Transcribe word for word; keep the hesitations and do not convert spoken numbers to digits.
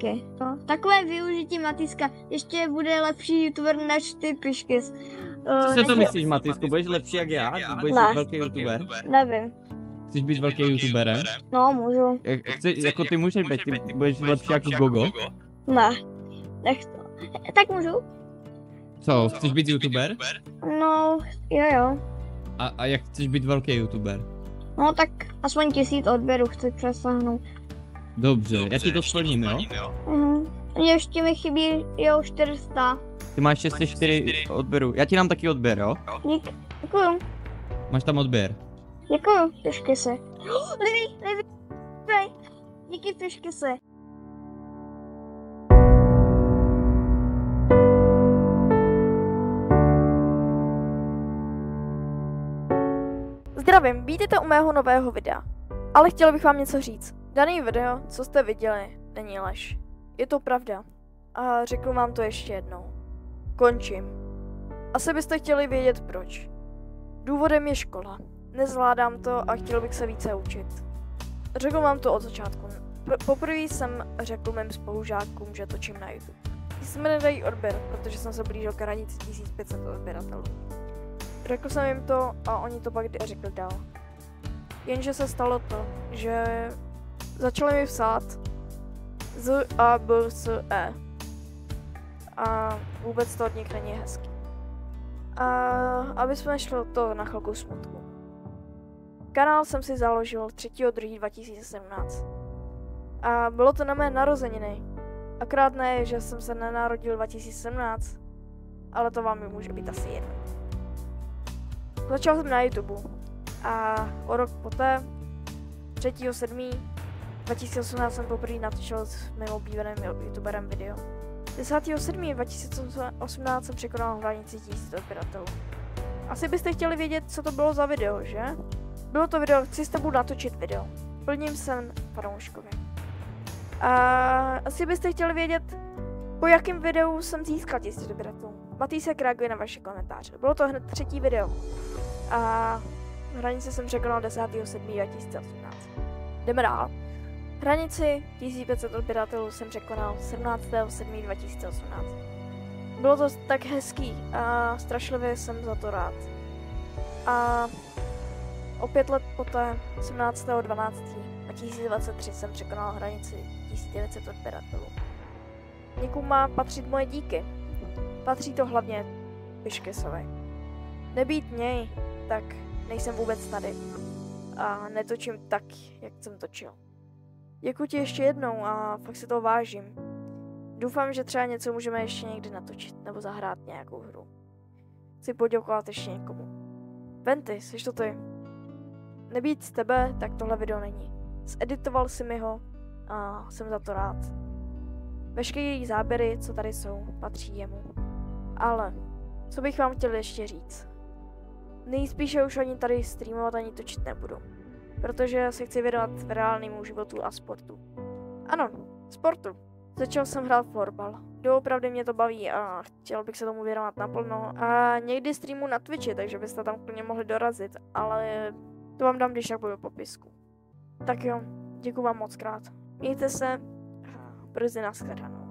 také. No, takové využití Matiska ještě bude lepší youtuber než ty Piškes. Co uh, si o to myslíš, Matýsku? Budeš lepší jak já? Budeš velký youtuber? Nevím. Chceš být velký youtuberem? No, můžu. Jak, chci, jako ty můžeš být, ty budeš lepší jako Gogo? Ne, nech to. Tak můžu. Co, chceš být youtuber? No, jo jo. A, a jak chceš být velký youtuber? No tak aspoň tisíc odběrů chci přesáhnout. Dobře, Dobře, já ti to splním, jo? Mhm. Mně ještě mi chybí, jo, čtyři sta. Ty máš šest set čtyři odběrů, já ti dám taky odběr, jo? Dík, děkuju. Máš tam odběr. Děkuju, Piškese. Lidi, lidi, díky Piškese. Zdravím, vítejte u mého nového videa, ale chtěl bych vám něco říct. Daný video, co jste viděli, není lež. Je to pravda. A řeknu vám to ještě jednou. Končím. Asi byste chtěli vědět proč. Důvodem je škola. Nezvládám to a chtěl bych se více učit. Řeknu vám to od začátku. Poprvé jsem řekl mým spolužákům, že točím na YouTube. Jsme nedají odběr, protože jsem se blížil k hranici tisíc pět set odběratelů. Řekl jsem jim to a oni to pak řekli dál. Jenže se stalo to, že začali mi psát z a b s e a vůbec to od nich není hezký. A aby jsme šli to na chvilku smutku. Kanál jsem si založil třetího druhého dva tisíce sedmnáct a bylo to na mé narozeniny. Akorát ne, že jsem se nenarodil dva tisíce sedmnáct, ale to vám může být asi jedno. Začal jsem na YouTube a o rok poté, třetího sedmého dva tisíce osmnáct jsem poprvé natočil s mým oblíbeným youtuberem video. desátého sedmého dva tisíce osmnáct jsem překonal hranici tisíc odběratelů. Asi byste chtěli vědět, co to bylo za video, že? Bylo to video, chci s tebou natočit video. Plním sen fanouškovi. A asi byste chtěli vědět, po jakém videu jsem získal tisíc odběratelů. Matýsek reaguje na vaše komentáře. Bylo to hned třetí video. A hranice jsem překonal desátého sedmého dva tisíce osmnáct. Jdeme dál. Hranici tisíc pět set odběratelů jsem překonal sedmnáctého sedmého dva tisíce osmnáct. Bylo to tak hezký a strašlivě jsem za to rád. A o pět let poté, sedmnáctého dvanáctého dva tisíce dvacet tři, jsem překonal hranici tisíc devět set odběratelů. Někomu má patřit moje díky. Patří to hlavně Piškesovi. Nebýt něj, tak nejsem vůbec tady. A netočím tak, jak jsem točil. Děkuji ti ještě jednou a fakt si toho vážím. Doufám, že třeba něco můžeme ještě někdy natočit nebo zahrát nějakou hru. Chci poděkovat ještě někomu. Venty, jsi to ty. Nebýt z tebe, tak tohle video není. Zeditoval jsi mi ho a jsem za to rád. Veškeré záběry, co tady jsou, patří jemu. Ale, co bych vám chtěl ještě říct. Nejspíše už ani tady streamovat, ani točit nebudu. Protože se chci věnovat reálnému životu a sportu. Ano, sportu. Začal jsem hrát florbal. Doopravdy mě to baví a chtěl bych se tomu věnovat naplno. A někdy streamu na Twitchi, takže byste tam klidně mohli dorazit, ale to vám dám, když tak budu v popisku. Tak jo, děkuji vám moc krát. Mějte se, brzy nashledanou.